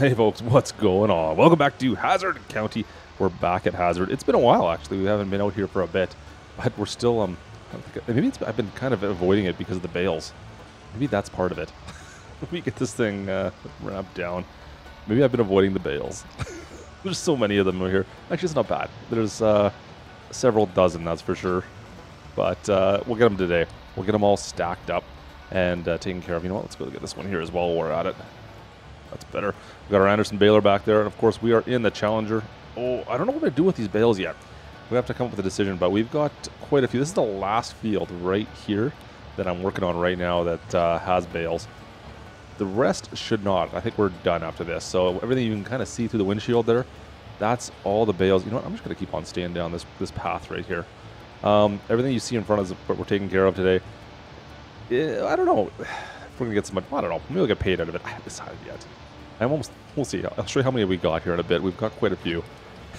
Hey folks, what's going on? Welcome back to Hazzard County. We're back at Hazzard. It's been a while, actually. We haven't been out here for a bit, but we're still I've been kind of avoiding it because of the bales. Maybe that's part of it. Let me get this thing wrapped down. Maybe I've been avoiding the bales. There's so many of them over here. Actually, it's not bad. There's several dozen, that's for sure. But we'll get them today. We'll get them all stacked up and taken care of. You know what? Let's go get this one here as well while we're at it. That's better. We've got our Anderson Baler back there, and of course we are in the Challenger. Oh, I don't know what to do with these bales yet. We have to come up with a decision, but we've got quite a few. This is the last field right here that I'm working on right now that has bales. The rest should not. I think we're done after this. So everything you can kind of see through the windshield there, that's all the bales. You know what? I'm just going to keep on staying down this path right here. Everything you see in front of us is what we're taking care of today. I don't know. We're gonna get some. I don't know. Maybe we'll get paid out of it. I haven't decided yet. I'm almost. We'll see. I'll show you how many we got here in a bit. We've got quite a few.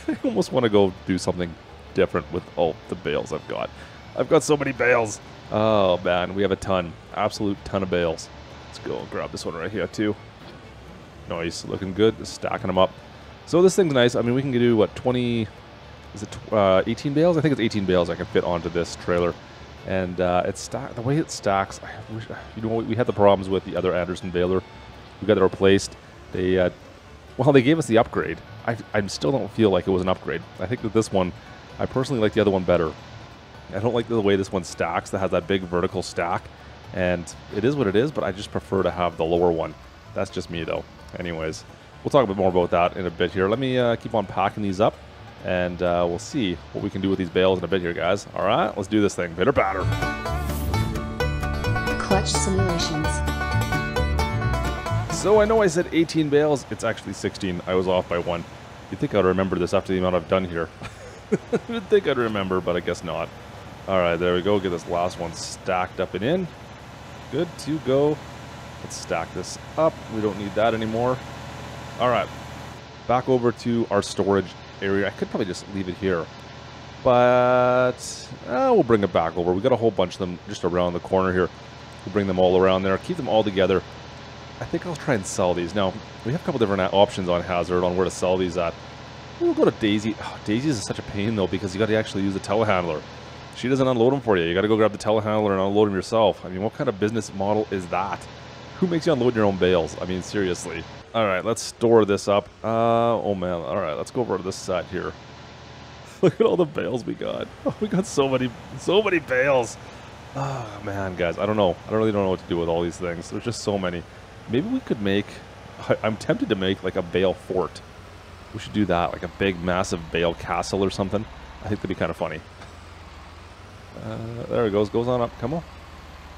I almost want to go do something different with all the bales I've got. I've got so many bales. Oh man, we have a ton, absolute ton of bales. Let's go and grab this one right here too. Nice, looking good. Just stacking them up. So this thing's nice. I mean, we can do what 20? Is it 18 bales? I think it's 18 bales I can fit onto this trailer. And it's the way it stacks, I wish, you know, we had the problems with the other Anderson Baler. We got it replaced. They, well, they gave us the upgrade. I still don't feel like it was an upgrade. I think that this one, I personally like the other one better. I don't like the way this one stacks. That has that big vertical stack, and it is what it is. But I just prefer to have the lower one. That's just me, though. Anyways, we'll talk a bit more about that in a bit here. Let me keep on packing these up. And we'll see what we can do with these bales in a bit here, guys. All right, let's do this thing. Bitter batter. Klutch Simulations. So I know I said 18 bales. It's actually 16. I was off by one. You'd think I'd remember this after the amount I've done here. You'd think I'd remember, but I guess not. All right, there we go. Get this last one stacked up and in. Good to go. Let's stack this up. We don't need that anymore. All right, back over to our storage area. I could probably just leave it here, but we'll bring it back over. We got a whole bunch of them just around the corner here. We'll bring them all around there, keep them all together. I think I'll try and sell these. Now we have a couple different options on Hazzard on where to sell these at. We'll go to Daisy. Oh, Daisy's is such a pain though, because you got to actually use the telehandler. She doesn't unload them for you. You got to go grab the telehandler and unload them yourself. I mean, what kind of business model is that? Who makes you unload your own bales? I mean, seriously. All right, let's store this up. Oh man, all right, let's go over to this side here. Look at all the bales we got. Oh, we got so many bales. Oh man, guys, I don't know. I really don't know what to do with all these things. There's just so many. Maybe we could make, I'm tempted to make like a bale fort. We should do that, like a big, massive bale castle or something. I think that'd be kind of funny. There it goes, goes on up, come on.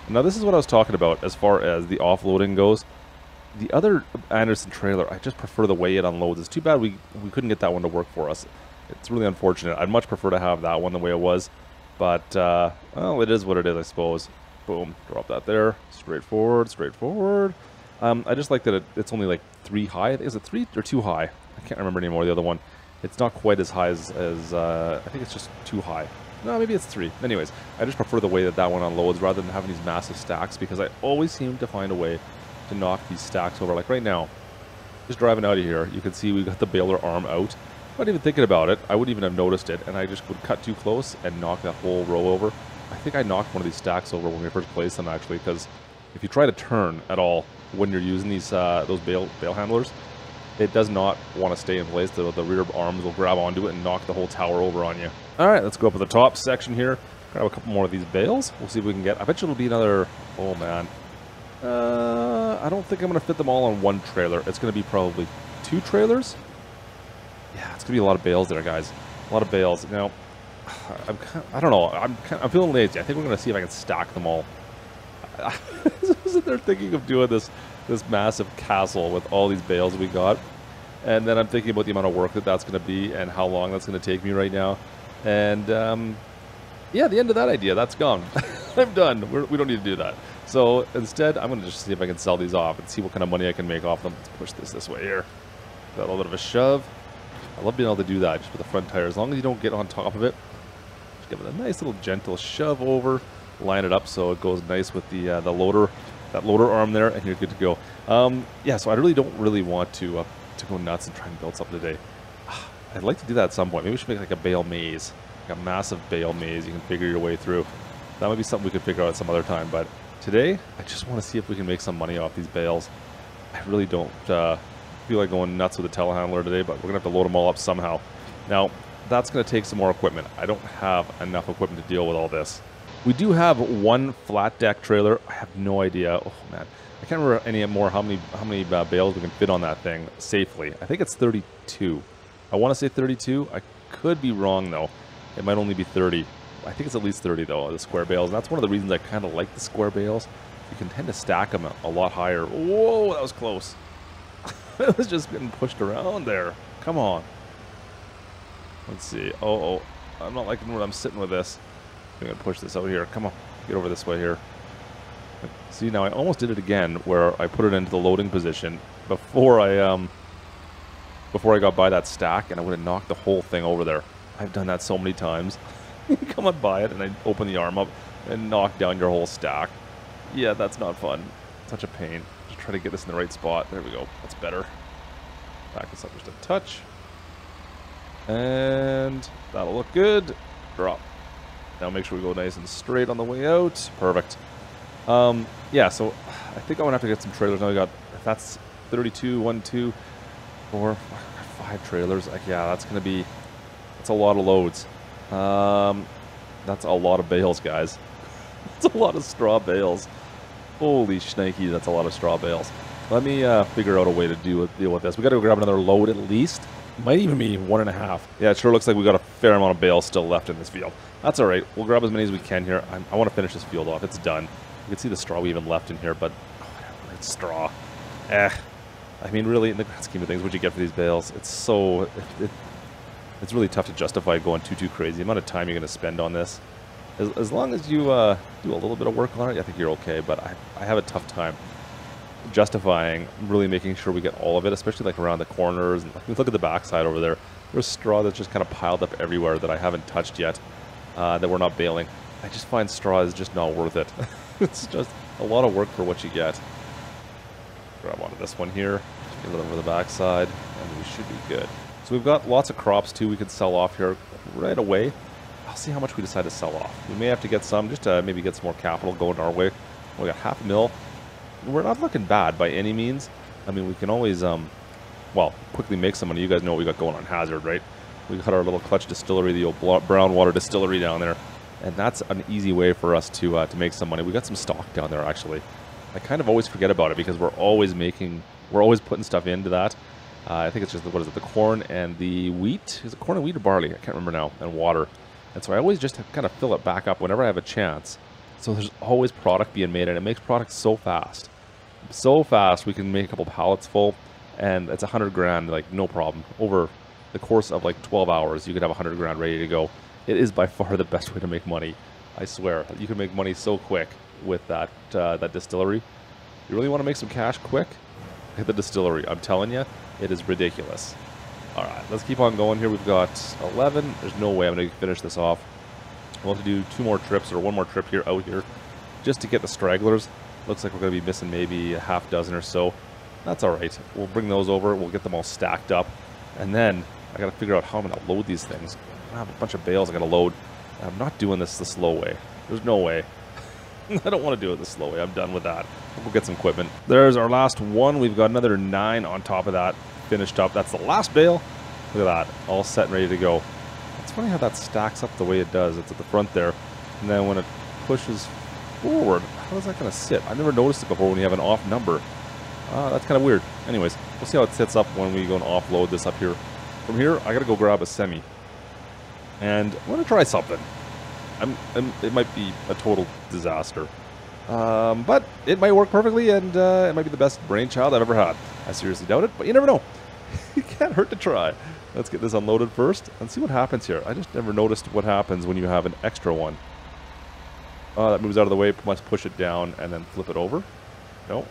Now this is what I was talking about as far as the offloading goes. The other Anderson trailer, I just prefer the way it unloads. It's too bad we couldn't get that one to work for us. It's really unfortunate. I'd much prefer to have that one the way it was. But, well, it is what it is, I suppose. Boom. Drop that there. Straightforward, straightforward. I just like that it's only like 3 high. Is it 3 or 2 high? I can't remember anymore the other one. It's not quite as high as I think it's just 2 high. No, maybe it's 3. Anyways, I just prefer the way that that one unloads rather than having these massive stacks, because I always seem to find a way to knock these stacks over. Like right now, just driving out of here, you can see we got the baler arm out. Not even thinking about it, I wouldn't even have noticed it, and I just would cut too close and knock that whole row over. I think I knocked one of these stacks over when we first placed them, actually, because if you try to turn at all when you're using these those bale handlers, it does not want to stay in place. The rear arms will grab onto it and knock the whole tower over on you. All right, let's go up to the top section here, grab a couple more of these bales. We'll see if we can get. I bet you it'll be another. Oh man. I don't think I'm going to fit them all on one trailer. It's going to be probably 2 trailers. Yeah, it's going to be a lot of bales there, guys. A lot of bales. Now, I don't know. I'm feeling lazy. I think we're going to see if I can stack them all. I was sitting there thinking of doing this massive castle with all these bales we got. And then I'm thinking about the amount of work that's going to be and how long that's going to take me right now. And, yeah, the end of that idea, that's gone. I'm done. We don't need to do that. So instead, I'm going to just see if I can sell these off and see what kind of money I can make off them. Let's push this way here. Got a little bit of a shove. I love being able to do that just with the front tire. As long as you don't get on top of it, just give it a nice little gentle shove over. Line it up so it goes nice with the loader, that loader arm there, and you're good to go. Yeah, so I really don't want to to go nuts and try and build something today. I'd like to do that at some point. Maybe we should make like a bale maze, like a massive bale maze. You can figure your way through. That might be something we could figure out some other time. But today, I just want to see if we can make some money off these bales. I really don't feel like going nuts with a telehandler today, but we're gonna have to load them all up somehow. Now, that's gonna take some more equipment. I don't have enough equipment to deal with all this. We do have one flat deck trailer. I have no idea. Oh man, I can't remember any more how many bales we can fit on that thing safely. I think it's 32. I want to say 32. I could be wrong though. It might only be 30. I think it's at least 30 though, the square bales. And that's one of the reasons I kind of like the square bales. You can tend to stack them a lot higher. Whoa, that was close. It was just getting pushed around there. Come on. Let's see. Oh, I'm not liking where I'm sitting with this. I'm going to push this out here. Come on. Get over this way here. See, now I almost did it again where I put it into the loading position before I got by that stack, and I would have knocked the whole thing over there. I've done that so many times. Come up by it, and I open the arm up and knock down your whole stack. Yeah, that's not fun. Such a pain. Just try to get this in the right spot. There we go. That's better. Back this up just a touch. And that'll look good. Drop. Now make sure we go nice and straight on the way out. Perfect. Yeah, so I think I'm going to have to get some trailers. Now we got, if that's 32, 1, 2, 4, 5 trailers. Like, yeah, that's going to be, that's a lot of loads. That's a lot of bales, guys. That's a lot of straw bales. Holy shnikey, that's a lot of straw bales. Let me figure out a way to deal with this. We got to go grab another load at least. Might even be 1.5. Yeah, it sure looks like we got a fair amount of bales still left in this field. That's all right. We'll grab as many as we can here. I want to finish this field off. It's done. You can see the straw we even left in here, but oh, whatever, it's straw. I mean, really, in the grand scheme of things, what'd you get for these bales? It's so... It's really tough to justify going too crazy. The amount of time you're going to spend on this. As long as you do a little bit of work on it, I think you're okay, but I have a tough time justifying really making sure we get all of it, especially like around the corners. And, like, look at the backside over there. There's straw that's just kind of piled up everywhere that I haven't touched yet, that we're not baling. I just find straw is just not worth it. It's just a lot of work for what you get. Grab onto this one here, get it over the backside, and we should be good. So we've got lots of crops too we can sell off here right away. I'll see how much we decide to sell off. We may have to get some, just to maybe get some more capital going our way. We got $500,000. We're not looking bad by any means. I mean, we can always, well, quickly make some money. You guys know what we got going on Hazzard, right? We got our little Klutch distillery, the old brown water distillery down there. And that's an easy way for us to make some money. We got some stock down there, actually. I kind of always forget about it because we're always putting stuff into that. I think it's just, what is it, the corn and the wheat? Is it corn and wheat or barley? I can't remember now. And water. And so I always just kind of fill it back up whenever I have a chance. So there's always product being made, and it makes product so fast. So fast, we can make a couple pallets full, and it's $100,000, like, no problem. Over the course of, like, 12 hours, you could have $100,000 ready to go. It is by far the best way to make money, I swear. You can make money so quick with that, that distillery. You really want to make some cash quick? Hit the distillery. I'm telling you, it is ridiculous. All right, let's keep on going here. We've got 11. There's no way I'm going to finish this off. We'll have to do 1 more trip here out here just to get the stragglers. Looks like we're going to be missing maybe a half dozen or so. That's all right. We'll bring those over. We'll get them all stacked up. And then I got to figure out how I'm going to load these things. I have a bunch of bales I got to load. And I'm not doing this the slow way. There's no way. I don't want to do it the slow way. I'm done with that. We'll get some equipment. There's our last one. We've got another 9 on top of that. Finished up. That's the last bale. Look at that, all set and ready to go. It's funny how that stacks up the way it does. It's at the front there, and then when it pushes forward, how is that going to sit? I've never noticed it before when you have an off number. That's kind of weird. Anyways, we'll see how it sits up when we go and offload this up here. From here, I got to go grab a semi, and I want to try something. It might be a total disaster. But it might work perfectly, and it might be the best brainchild I've ever had. I seriously doubt it, but you never know. It can't hurt to try. Let's get this unloaded first and see what happens here. I just never noticed what happens when you have an extra one. That moves out of the way. Must push it down and then flip it over. No.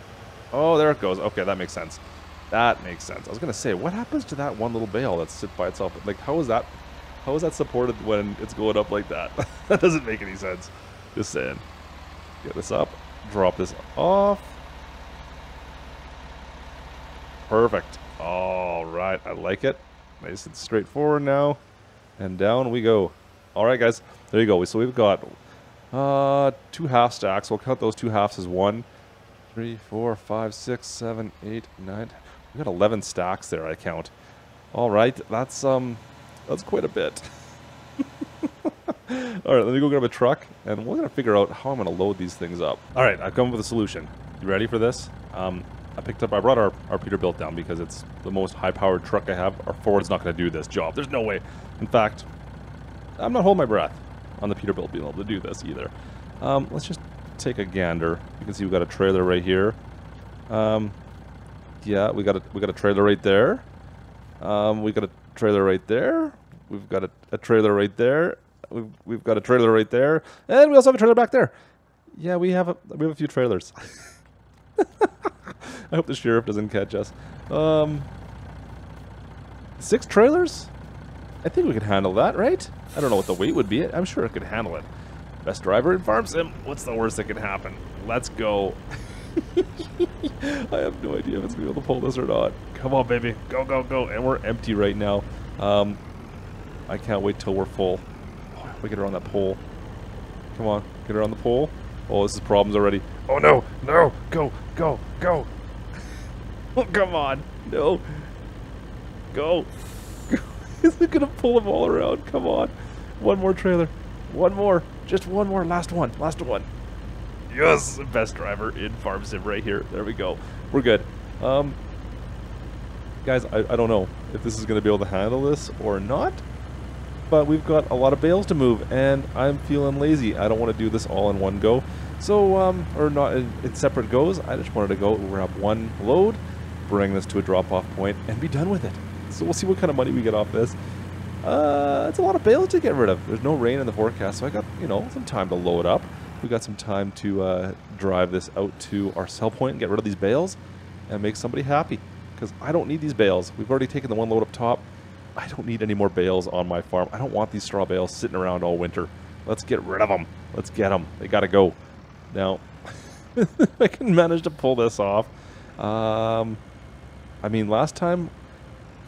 Oh, there it goes. Okay, that makes sense. That makes sense. I was going to say, what happens to that one little bale that sits by itself? Like, how is that supported when it's going up like that? That doesn't make any sense. Just saying. Get this up, drop this off. Perfect. All right, I like it. Nice and straightforward now. And down we go. All right, guys, there you go. So we've got 2 half stacks. We'll count those 2 halves as 1, 3, 4, 5, 6, 7, 8, 9. We got 11 stacks there, I count. All right, that's quite a bit. All right, let me go grab a truck, and we're going to figure out how I'm going to load these things up. All right, I've come up with a solution. You ready for this? I brought our Peterbilt down because it's the most high-powered truck I have. Our Ford's not going to do this job. There's no way. In fact, I'm not holding my breath on the Peterbilt being able to do this either. Let's just take a gander. You can see we've got a trailer right here. Yeah, we got a trailer right there. We got a trailer right there. We've got a trailer right there. We've got a trailer right there, and we also have a trailer back there. Yeah, we have a few trailers. I hope the sheriff doesn't catch us. 6 trailers? I think we could handle that, right? I don't know what the weight would be. I'm sure it could handle it. Best driver in Farm Sim. What's the worst that could happen? Let's go. I have no idea if it's going to be able to pull this or not. Come on, baby. Go, go, go. And we're empty right now. I can't wait till we're full. Oh, we get her on that pole. Come on. Get her on the pole. Oh, this is problems already. Oh, no. No. Go. Go. Go. Oh, come on. No. Go. Is it going to pull them all around? Come on. One more trailer. One more. Just one more. Last one. Last one. Yes, best driver in Farm Sim right here. There we go. We're good. Guys, I don't know if this is going to be able to handle this or not, but we've got a lot of bales to move, and I'm feeling lazy. I don't want to do this all in one go, so or not in separate goes. I just wanted to go grab one load, bring this to a drop-off point, and be done with it. So we'll see what kind of money we get off this. It's a lot of bales to get rid of. There's no rain in the forecast, so I got some time to load up. We got some time to drive this out to our sell point and get rid of these bales and make somebody happy, because I don't need these bales. We've already taken the one load up top. I don't need any more bales on my farm. I don't want these straw bales sitting around all winter. Let's get rid of them. Let's get them. They got to go. Now, if I can manage to pull this off. I mean, last time,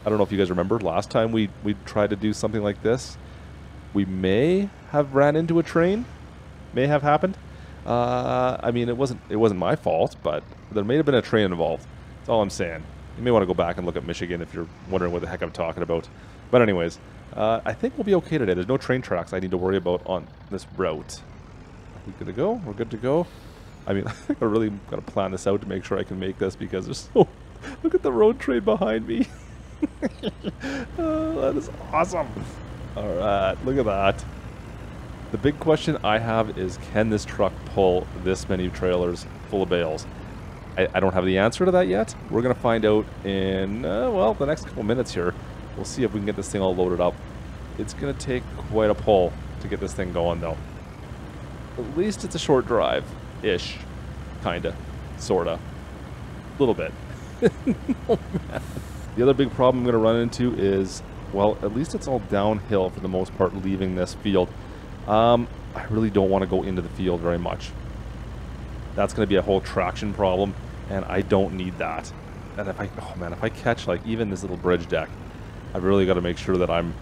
I don't know if you guys remember, last time we tried to do something like this, we may have ran into a train. May have happened. I mean, it wasn't my fault, but there may have been a train involved. That's all I'm saying. You may want to go back and look at Michigan if you're wondering what the heck I'm talking about. But anyways, I think we'll be okay today. There's no train tracks I need to worry about on this route. Are we good to go? We're good to go. I mean, I really got to plan this out to make sure I can make this, because there's so... Look at the road train behind me. Oh, that is awesome. All right, look at that. The big question I have is, can this truck pull this many trailers full of bales? I don't have the answer to that yet. We're going to find out in, well, the next couple minutes here. We'll see if we can get this thing all loaded up. It's going to take quite a pull to get this thing going, though. At least it's a short drive-ish. Kinda. Sorta. A little bit. Oh, man. The other big problem I'm going to run into is, well, at least it's all downhill for the most part leaving this field. I really don't want to go into the field very much. That's going to be a whole traction problem, and I don't need that. And if I, oh man, if I catch like even this little bridge deck, I've really got to make sure that I'm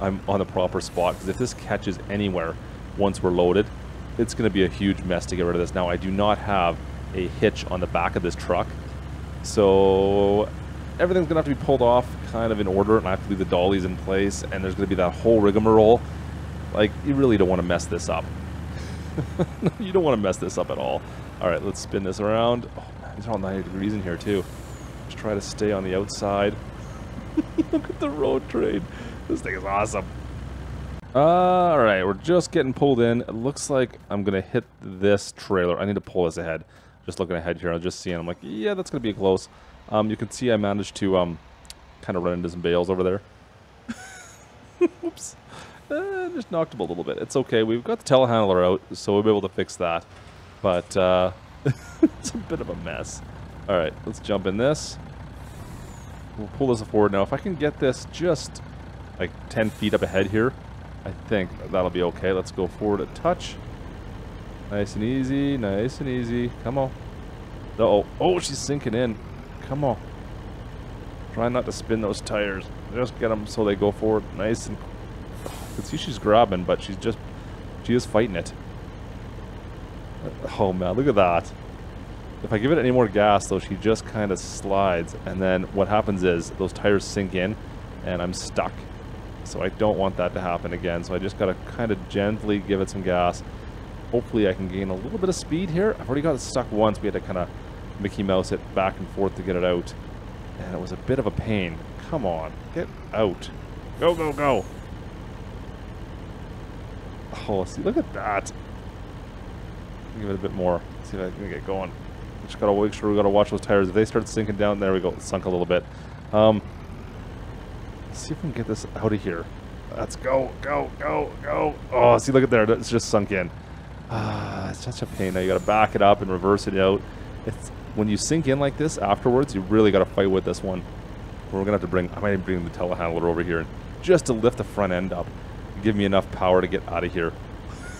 on the proper spot, because if this catches anywhere once we're loaded, it's going to be a huge mess to get rid of this. Now, I do not have a hitch on the back of this truck, so everything's going to have to be pulled off kind of in order, and I have to leave the dollies in place, and there's going to be that whole rigmarole. Like, you really don't want to mess this up. You don't want to mess this up at all. All right, let's spin this around. Oh, man, it's all 90 degrees in here, too. Just try to stay on the outside. Look at the road train. This thing is awesome. All right, we're just getting pulled in. It looks like I'm going to hit this trailer. I need to pull this ahead. Just looking ahead here, I'm just seeing. I'm like, yeah, that's going to be close. You can see I managed to kind of run into some bales over there. Whoops. Just knocked him a little bit. It's okay. We've got the telehandler out, so we'll be able to fix that. But it's a bit of a mess. All right, let's jump in this. We'll pull this forward now. If I can get this just like 10 feet up ahead here, I think that'll be okay. Let's go forward a touch. Nice and easy. Nice and easy. Come on. Uh-oh. Oh, she's sinking in. Come on. Try not to spin those tires. Just get them so they go forward nice and... I can see she's grabbing, but she's just... She is fighting it. Oh man, look at that. If I give it any more gas though, she just kind of slides, and then what happens is those tires sink in and I'm stuck. So I don't want that to happen again, so I just gotta kind of gently give it some gas. Hopefully I can gain a little bit of speed here. I've already got it stuck once. We had to kind of Mickey Mouse it back and forth to get it out, and it was a bit of a pain. Come on, get out. Go, go, go. Oh, see, look at that. Give it a bit more. See if I can get going. Just gotta make sure we gotta watch those tires. If they start sinking down, there we go. It sunk a little bit. Let's see if we can get this out of here. Let's go, go, go, go. Oh, see, look at there. It's just sunk in. Ah, it's such a pain. Now you gotta back it up and reverse it out. It's when you sink in like this afterwards, you really gotta fight with this one. We're gonna have to bring. I might even bring the telehandler over here just to lift the front end up. Give me enough power to get out of here.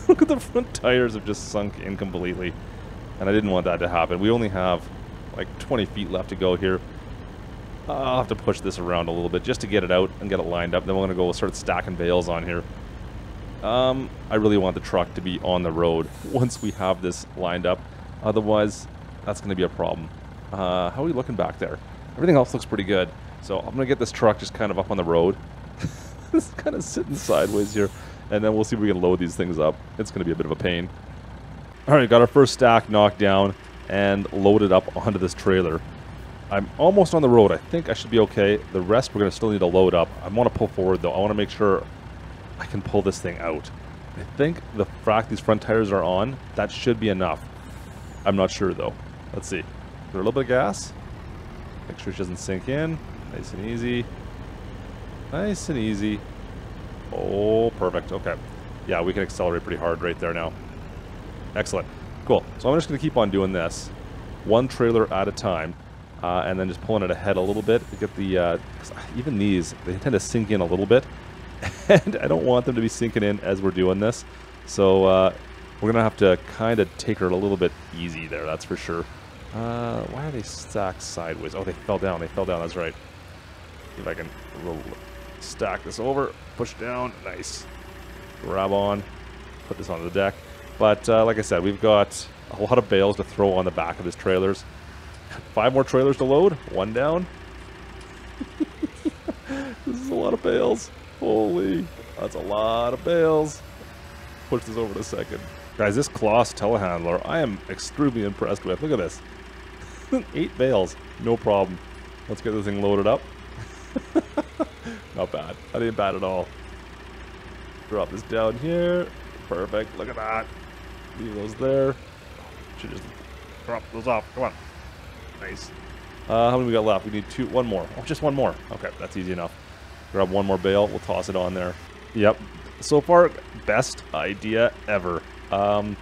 Look at the front tires have just sunk in completely. And I didn't want that to happen. We only have like 20 feet left to go here. I'll have to push this around a little bit just to get it out and get it lined up. Then we're going to go start stacking bales on here. I really want the truck to be on the road once we have this lined up. Otherwise, that's going to be a problem. How are we looking back there? Everything else looks pretty good. So I'm going to get this truck just kind of up on the road. It's kind of sitting sideways here. And then we'll see if we can load these things up. It's going to be a bit of a pain. Alright, got our first stack knocked down and loaded up onto this trailer. I'm almost on the road. I think I should be okay. The rest we're going to still need to load up. I want to pull forward though. I want to make sure I can pull this thing out. I think the fact these front tires are on, that should be enough. I'm not sure though. Let's see. Give her a little bit of gas. Make sure she doesn't sink in. Nice and easy. Nice and easy. Oh, perfect. Okay. Yeah, we can accelerate pretty hard right there now. Excellent. Cool. So I'm just going to keep on doing this. One trailer at a time. And then just pulling it ahead a little bit to get the... even these, they tend to sink in a little bit. And I don't want them to be sinking in as we're doing this. So we're going to have to kind of take her a little bit easy there, that's for sure. Why are they stacked sideways? Oh, they fell down. They fell down. That's right. See if I can stack this over. Push down. Nice. Grab on. Put this onto the deck. But like I said, we've got a lot of bales to throw on the back of these trailers. 5 more trailers to load. 1 down. This is a lot of bales. Holy, that's a lot of bales. Push this over in a second. Guys, this Claas telehandler, I am extremely impressed with. Look at this. 8 bales. No problem. Let's get this thing loaded up. Not bad. Not even bad at all. Drop this down here. Perfect. Look at that. Leave those there. Should just drop those off. Come on. Nice. How many we got left? We need 1 more. Oh, just 1 more. Okay, that's easy enough. Grab 1 more bale. We'll toss it on there. Yep. So far, best idea ever. Come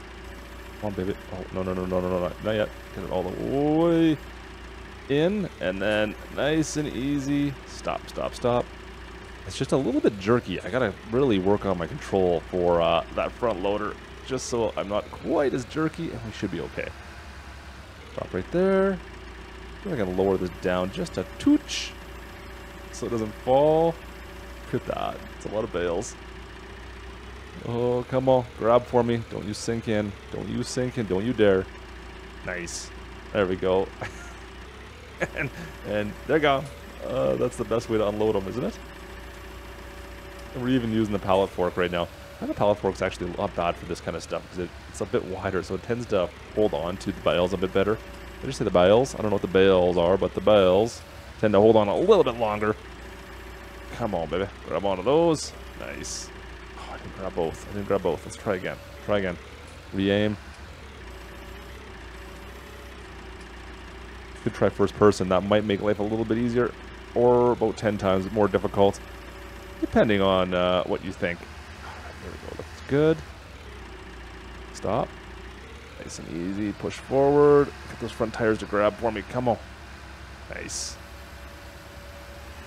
on, baby. Oh, no, no, no, no, no, no, not yet. Get it all the way in, and then nice and easy. Stop, stop, stop. It's just a little bit jerky. I gotta really work on my control for that front loader, just so I'm not quite as jerky, and we should be okay. Drop right there. I'm gonna lower this down just a tooch, so it doesn't fall. Look at that. It's a lot of bales. Oh, come on, grab for me. Don't you sink in. Don't you sink in. Don't you dare. Nice. There we go. and they're gone. That's the best way to unload them, isn't it? We're even using the pallet fork right now. And the pallet fork's actually not bad for this kind of stuff because it's a bit wider, so it tends to hold on to the bales a bit better. Did I just say the bales? I don't know what the bales are, but the bales tend to hold on a little bit longer. Come on, baby. Grab one of those. Nice. Oh, I didn't grab both. I didn't grab both. Let's try again. Try again. Re-aim. Could try first person. That might make life a little bit easier, or about 10 times more difficult. Depending on what you think. There we go. That's good. Stop. Nice and easy. Push forward. Get those front tires to grab for me. Come on. Nice.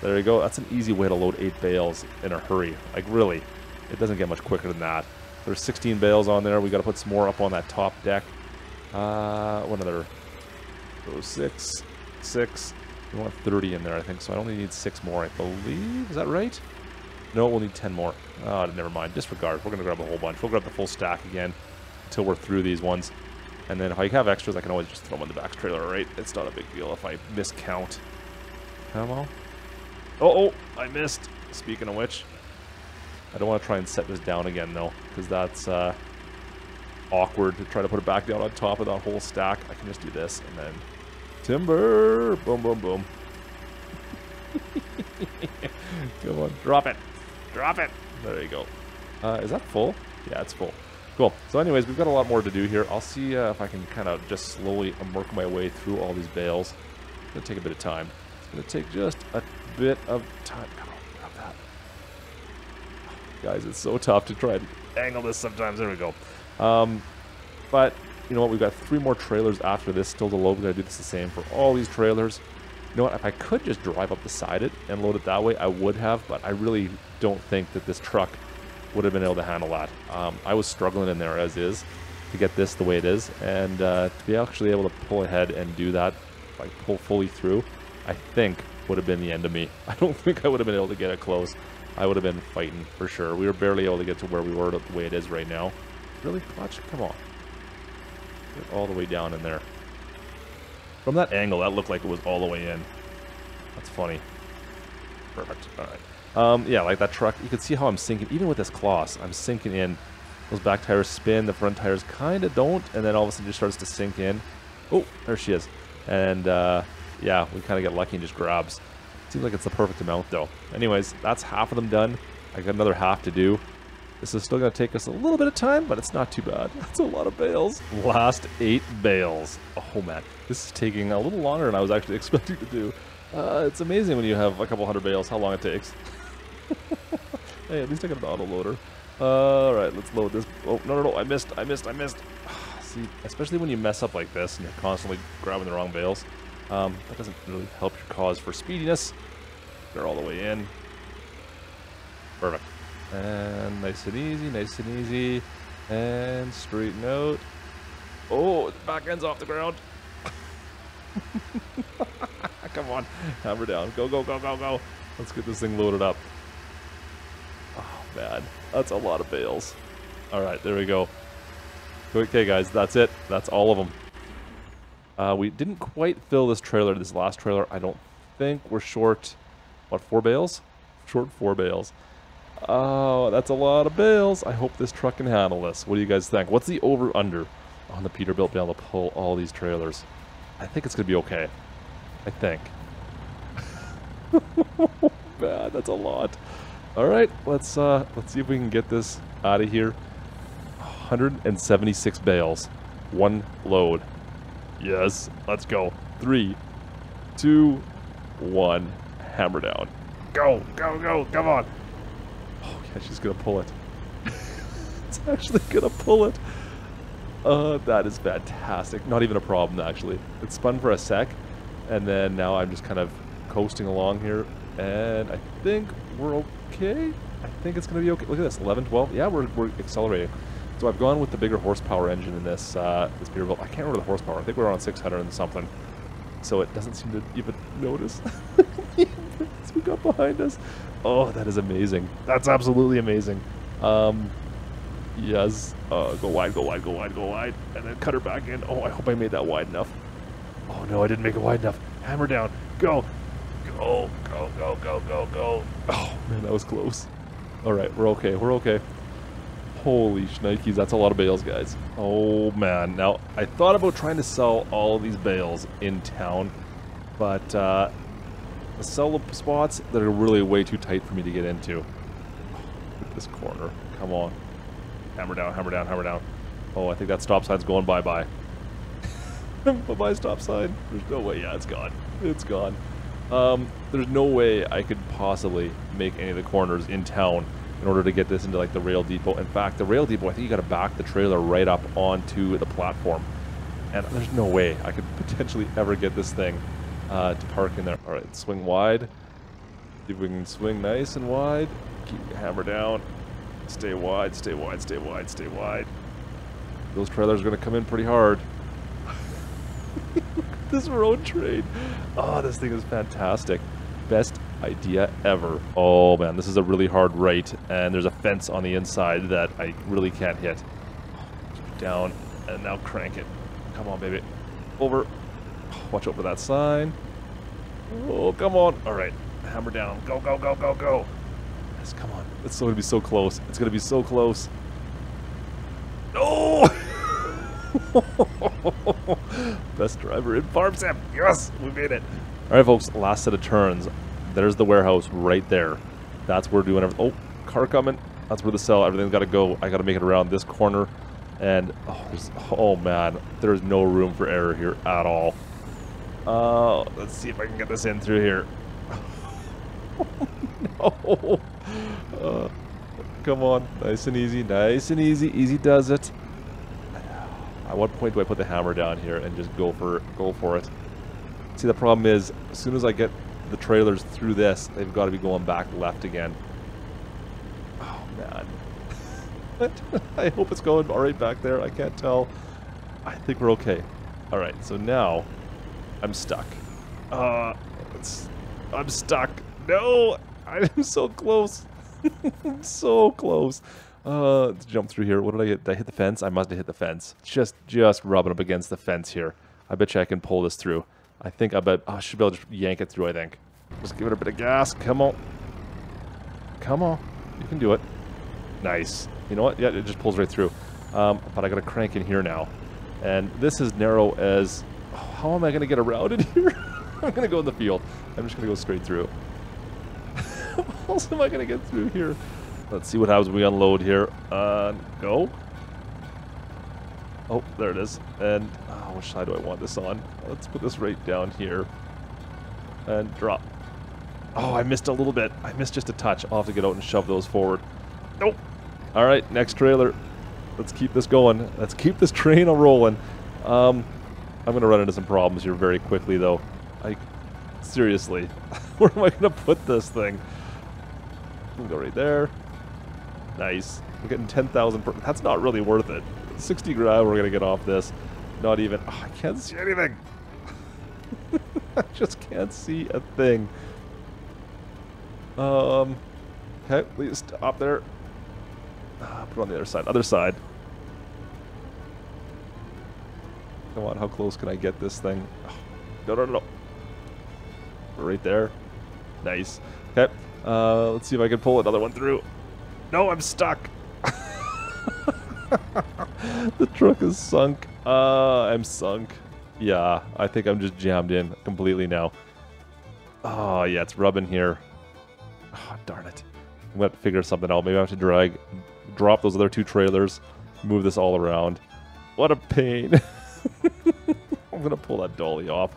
There you go. That's an easy way to load 8 bales in a hurry. Like, really. It doesn't get much quicker than that. There's 16 bales on there. We got to put some more up on that top deck. What another? Those 6. 6. We want 30 in there, I think, so I only need 6 more, I believe. Is that right? No, we'll need 10 more. Oh, never mind. Disregard. We're going to grab a whole bunch. We'll grab the full stack again until we're through these ones. And then if I have extras, I can always just throw them in the back trailer, right? It's not a big deal if I miscount. Ammo. Oh, I missed. Speaking of which, I don't want to try and set this down again, though, because that's awkward to try to put it back down on top of that whole stack. I can just do this, and then timber. Boom, boom, boom. Come on, drop it. Drop it. There you go. Is that full? Yeah, it's full. Cool. So anyways, we've got a lot more to do here. I'll see if I can kind of just slowly work my way through all these bales. It's going to take a bit of time. It's going to take just a bit of time. Come on, grab that. Guys, it's so tough to try and angle this sometimes. There we go. But, you know what? We've got 3 more trailers after this still to load. We're going to do this the same for all these trailers. You know what? If I could just drive up beside it and load it that way, I would have, but I really don't think that this truck would have been able to handle that. I was struggling in there as is to get this the way it is, and to be actually able to pull ahead and do that, like pull fully through, I think would have been the end of me. I don't think I would have been able to get it close. I would have been fighting for sure. We were barely able to get to where we were the way it is right now. Really, Klutch? Come on. Get all the way down in there. From that angle, that looked like it was all the way in. That's funny. Perfect. All right. Yeah, like that truck, you can see how I'm sinking. Even with this Claas, I'm sinking in. Those back tires spin, the front tires kind of don't, and then all of a sudden it just starts to sink in. Oh, there she is. And, yeah, we kind of get lucky and just grabs. Seems like it's the perfect amount, though. Anyways, that's half of them done. I got another half to do. This is still going to take us a little bit of time, but it's not too bad. That's a lot of bales. Last 8 bales. Oh, man, this is taking a little longer than I was actually expecting to do. It's amazing when you have a couple hundred bales, how long it takes. Hey, at least I got an auto loader. All right, let's load this. Oh, no, I missed. See, especially when you mess up like this and you're constantly grabbing the wrong bales, that doesn't really help your cause for speediness. They're all the way in. Perfect. And nice and easy. And straighten out. Oh, the back end's off the ground. Come on, hammer down. Go. Let's get this thing loaded up. Oh, man. That's a lot of bales. All right, there we go. Okay, guys, that's it. That's all of them. We didn't quite fill this trailer, this last trailer. I don't think we're short, what, 4 bales? Short 4 bales. Oh, that's a lot of bales. I hope this truck can handle this. What do you guys think? What's the over-under on the Peterbilt being able to pull all these trailers? I think it's going to be okay. I think. Man, that's a lot. All right, let's see if we can get this out of here. 176 bales, 1 load. Yes, let's go. 3, 2, 1. Hammer down. Go! Come on. Oh yeah, she's gonna pull it. It's actually gonna pull it. That is fantastic. Not even a problem actually. It spun for a sec, and then now I'm just kind of coasting along here, and I think we're okay. I think it's gonna be okay. Look at this, 11, 12. Yeah, we're accelerating. So I've gone with the bigger horsepower engine in this this Peterbilt. I can't remember the horsepower. I think we're on 600 and something. So it doesn't seem to even notice as we got behind us. Oh, that is amazing. That's absolutely amazing. Yes. Go wide. And then cut her back in. Oh, I hope I made that wide enough. Oh no, I didn't make it wide enough. Hammer down. Go. Oh man, that was close. All right, we're okay. Holy shnikes, that's a lot of bales, guys. Oh man, now I thought about trying to sell all these bales in town, but the sell spots that are really way too tight for me to get into. Oh, this corner, come on. Hammer down. Oh, I think that stop sign's going bye-bye. Bye-bye stop sign. There's no way, yeah, it's gone. There's no way I could possibly make any of the corners in town in order to get this into like the rail depot. In fact, the rail depot, I think you gotta back the trailer right up onto the platform. And there's no way I could potentially ever get this thing to park in there. All right, swing wide. See if we can swing nice and wide. Keep the hammer down. Stay wide. Those trailers are gonna come in pretty hard. this road train. Oh, this thing is fantastic. Best idea ever. Oh man, this is a really hard right, and there's a fence on the inside that I really can't hit. Down, and now crank it. Come on, baby. Over. Watch out for that sign. Oh, come on. All right, hammer down. Go, go, go, go, go. Yes, come on. It's going to be so close. It's going to be so close. No! Best driver in farm sim. Yes, we made it. All right, folks, last set of turns. There's the warehouse right there. That's where we're doing everything. Oh, car coming. That's where the cell. Everything's got to go. I got to make it around this corner. And, oh man, there's no room for error here at all. Let's see if I can get this in through here. Oh, no. Come on. Nice and easy. Nice and easy. Easy does it. At what point do I put the hammer down here and just go for it? See, the problem is, as soon as I get the trailers through this, they've got to be going back left again. Oh, man. I hope it's going all right back there. I can't tell. I think we're okay. All right, so now I'm stuck. I'm stuck. No, I'm so close. So close. Let's jump through here. What did I hit? Did I hit the fence? I must have hit the fence. Just rubbing up against the fence here. I bet you I can pull this through. I should be able to yank it through, I think. Just give it a bit of gas. Come on. Come on. You can do it. Nice. You know what? Yeah, it just pulls right through. But I got to crank in here now. And this is narrow as... Oh, how am I going to get around in here? I'm going to go in the field. I'm just going to go straight through. How else am I going to get through here? Let's see what happens when we unload here. Go. Oh, there it is. And which side do I want this on? Let's put this right down here. And drop. Oh, I missed a little bit. I missed just a touch. I'll have to get out and shove those forward. Nope. All right, next trailer. Let's keep this going. Let's keep this train a rolling. I'm going to run into some problems here very quickly, though. Seriously, where am I going to put this thing? We'll go right there. Nice. We're getting 10,000 per... That's not really worth it. 60 grand we're going to get off this. Not even... Oh, I can't see anything. I just can't see a thing. Okay, please stop there. Put it on the other side. Other side. Come on, how close can I get this thing? Oh, no, no, no, no. Right there. Nice. Okay. Let's see if I can pull another one through. No, I'm stuck. The truck is sunk. I'm sunk. Yeah, I think I'm just jammed in completely now. Oh, yeah, it's rubbing here. Oh, darn it. I'm going to have to figure something out. Maybe I have to drop those other two trailers, move this all around. What a pain. I'm going to pull that dolly off.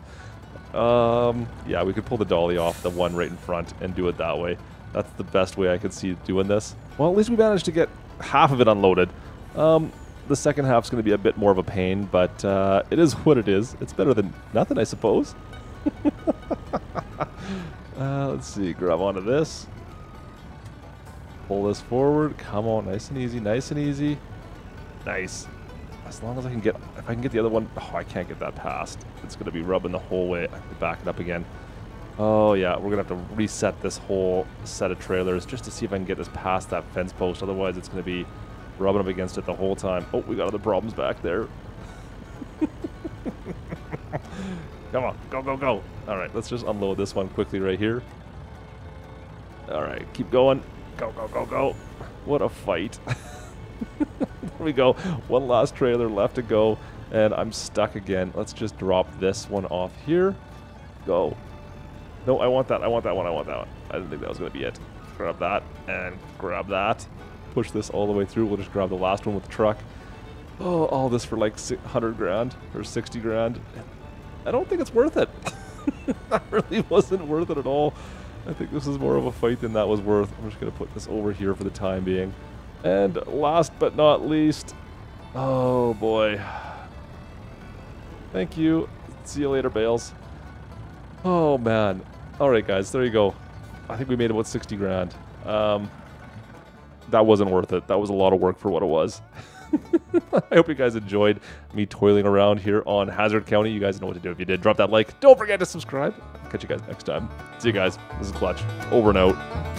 Yeah, we could pull the dolly off, the one right in front, and do it that way. That's the best way I could see doing this. Well, at least we managed to get half of it unloaded. The second half's going to be a bit more of a pain, but it is what it is. It's better than nothing, I suppose. Let's see. Grab onto this. Pull this forward. Come on, nice and easy, nice and easy. Nice. As long as I can get... If I can get the other one... Oh, I can't get that past. It's going to be rubbing the whole way. I have to back it up again. Oh, yeah. We're going to have to reset this whole set of trailers just to see if I can get this past that fence post. Otherwise, it's going to be rubbing up against it the whole time. Oh, we got other problems back there. Come on. Go, go, go. All right, let's just unload this one quickly right here. All right, keep going. Go, go, go, go. What a fight. There we go. One last trailer left to go, and I'm stuck again. Let's just drop this one off here. Go. No, I want that. I want that one. I want that one. I didn't think that was going to be it. Grab that, and grab that. Push this all the way through. We'll just grab the last one with the truck. Oh, all this for like 100 grand or 60 grand. I don't think it's worth it. That really wasn't worth it at all. I think this is more of a fight than that was worth. I'm just going to put this over here for the time being. And last but not least... Oh, boy. Thank you. See you later, Bales. Oh, man. All right, guys. There you go. I think we made about 60 grand. That wasn't worth it. That was a lot of work for what it was. I hope you guys enjoyed me toiling around here on Hazzard County. You guys know what to do. If you did, drop that like. Don't forget to subscribe. I'll catch you guys next time. See you guys. This is Klutch. Over and out.